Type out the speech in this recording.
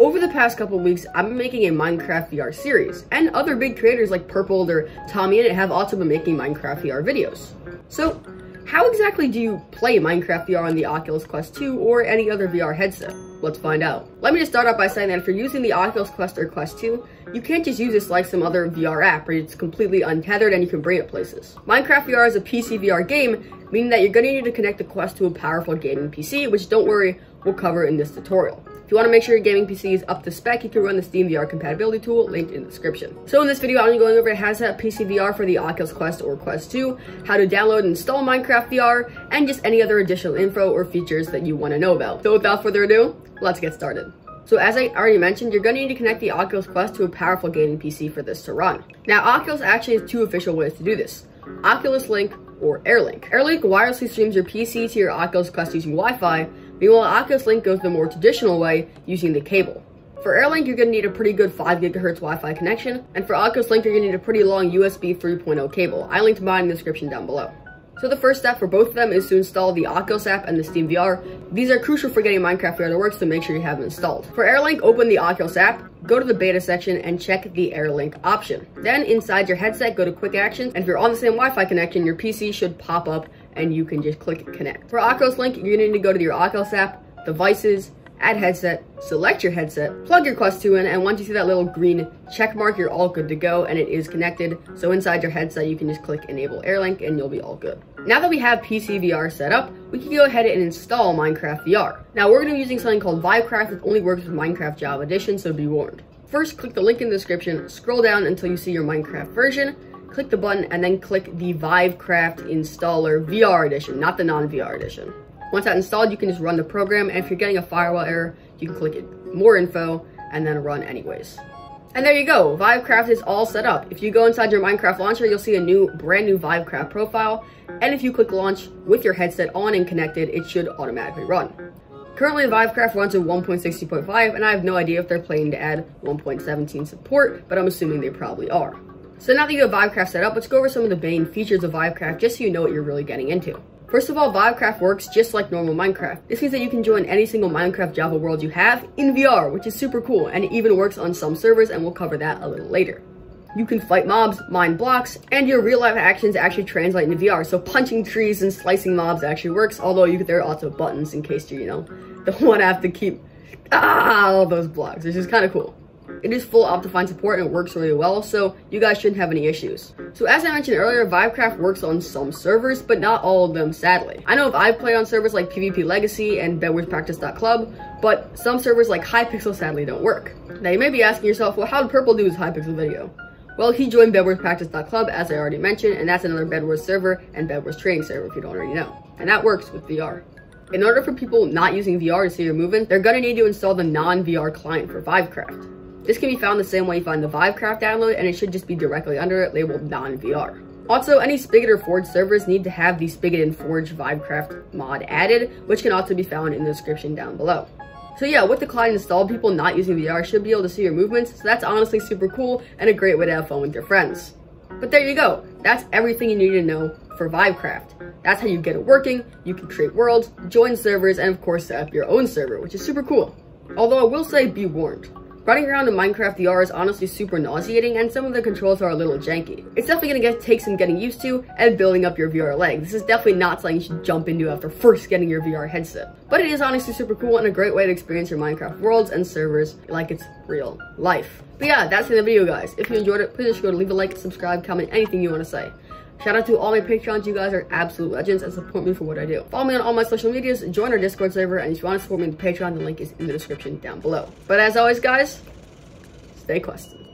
Over the past couple weeks, I've been making a Minecraft VR series, and other big creators like Purpled or TommyInnit have also been making Minecraft VR videos. So, how exactly do you play Minecraft VR on the Oculus Quest 2 or any other VR headset? Let's find out. Let me just start off by saying that if you're using the Oculus Quest or Quest 2, you can't just use this like some other VR app where it's completely untethered and you can bring it places. Minecraft VR is a PC VR game, meaning that you're going to need to connect the Quest to a powerful gaming PC, which don't worry, we'll cover in this tutorial. If you want to make sure your gaming PC is up to spec, you can run the Steam VR compatibility tool linked in the description. So in this video, I'm going over how to set up PC VR for the Oculus Quest or Quest 2, how to download and install Minecraft VR, and just any other additional info or features that you want to know about. So without further ado, let's get started. So as I already mentioned, you're going to need to connect the Oculus Quest to a powerful gaming PC for this to run. Now, Oculus actually has two official ways to do this: Oculus Link or Air Link. Air Link wirelessly streams your PC to your Oculus Quest using Wi-Fi. Meanwhile, Oculus Link goes the more traditional way, using the cable. For Air Link, you're going to need a pretty good 5 GHz Wi-Fi connection, and for Oculus Link, you're going to need a pretty long USB 3.0 cable. I linked mine in the description down below. So the first step for both of them is to install the Oculus app and the Steam VR. These are crucial for getting Minecraft VR to work, so make sure you have them installed. For Air Link, open the Oculus app, go to the beta section, and check the Air Link option. Then, inside your headset, go to Quick Actions, and if you're on the same Wi-Fi connection, your PC should pop up and you can just click Connect. For Oculus Link, you're gonna need to go to your Oculus app, Devices, Add Headset, select your headset, plug your Quest 2 in, and once you see that little green check mark, you're all good to go, and it is connected. So inside your headset, you can just click Enable Air Link, and you'll be all good. Now that we have PC VR set up, we can go ahead and install Minecraft VR. Now, we're gonna be using something called Vivecraft that only works with Minecraft Java Edition, so be warned. First, click the link in the description, scroll down until you see your Minecraft version, click the button, and then click the Vivecraft Installer VR Edition, not the non-VR edition. Once that's installed, you can just run the program, and if you're getting a firewall error, you can click More Info, and then Run Anyways. And there you go, Vivecraft is all set up. If you go inside your Minecraft launcher, you'll see a brand new Vivecraft profile, and if you click Launch with your headset on and connected, it should automatically run. Currently, Vivecraft runs at 1.60.5, and I have no idea if they're planning to add 1.17 support, but I'm assuming they probably are. So now that you have Vivecraft set up, let's go over some of the main features of Vivecraft just so you know what you're really getting into. First of all, Vivecraft works just like normal Minecraft. This means that you can join any single Minecraft Java world you have in VR, which is super cool, and it even works on some servers, and we'll cover that a little later. You can fight mobs, mine blocks, and your real-life actions actually translate into VR, so punching trees and slicing mobs actually works, although there are also buttons in case you, don't want to have to keep all those blocks, which is kind of cool. It is full Optifine support and it works really well, so you guys shouldn't have any issues. So as I mentioned earlier, Vivecraft works on some servers, but not all of them, sadly. I know if I've played on servers like PvP Legacy and BedWarsPractice.Club, but some servers like Hypixel sadly don't work. Now you may be asking yourself, well, how did Purple do his Hypixel video? Well, he joined BedWarsPractice.Club, as I already mentioned, and that's another BedWars server and BedWars training server if you don't already know. And that works with VR. In order for people not using VR to see your movements, they're going to need to install the non-VR client for Vivecraft. This can be found the same way you find the Vivecraft download, and it should just be directly under it, labeled non-VR. Also, any Spigot or Forge servers need to have the Spigot and Forge Vivecraft mod added, which can also be found in the description down below. So yeah, with the client installed, people not using VR should be able to see your movements, so that's honestly super cool and a great way to have fun with your friends. But there you go, that's everything you need to know for Vivecraft. That's how you get it working, you can create worlds, join servers, and of course set up your own server, which is super cool. Although I will say, be warned. Running around in Minecraft VR is honestly super nauseating, and some of the controls are a little janky. It's definitely going to take some getting used to and building up your VR leg. This is definitely not something you should jump into after first getting your VR headset. But it is honestly super cool and a great way to experience your Minecraft worlds and servers like it's real life. But yeah, that's the end of the video, guys. If you enjoyed it, please be sure to leave a like, subscribe, comment, anything you want to say. Shout out to all my Patreons, you guys are absolute legends and support me for what I do. Follow me on all my social medias, join our Discord server, and if you want to support me on Patreon, the link is in the description down below. But as always, guys, stay quested.